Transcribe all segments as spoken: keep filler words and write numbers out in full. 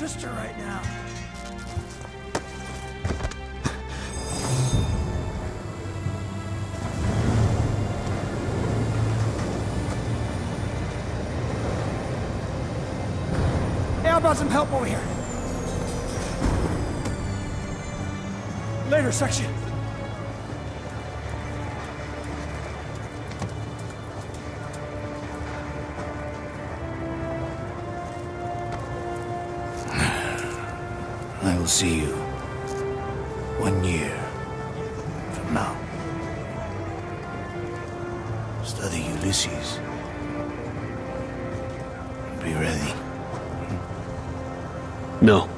sister right now. Hey, how about some help over here? Later, section. I will see you one year from now. Study Ulysses. Be ready. No.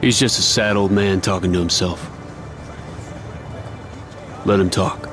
He's just a sad old man talking to himself. Let him talk.